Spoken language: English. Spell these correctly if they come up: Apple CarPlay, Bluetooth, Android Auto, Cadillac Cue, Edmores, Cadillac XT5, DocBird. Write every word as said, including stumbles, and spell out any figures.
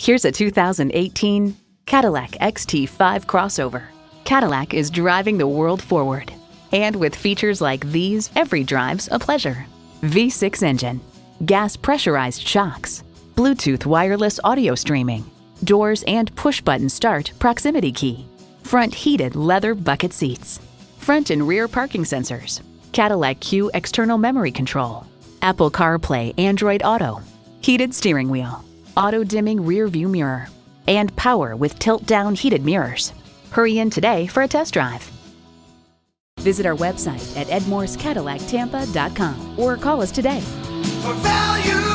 Here's a two thousand eighteen Cadillac X T five crossover. Cadillac is driving the world forward. And with features like these, every drive's a pleasure. V six engine, gas pressurized shocks, Bluetooth wireless audio streaming, doors and push-button start proximity key, front heated leather bucket seats, front and rear parking sensors, Cadillac Cue external memory control, Apple CarPlay, Android Auto, heated steering wheel, auto-dimming rear view mirror, and power with tilt-down heated mirrors. Hurry in today for a test drive. Visit our website at edmorescadillactampa dot com or call us today. For value.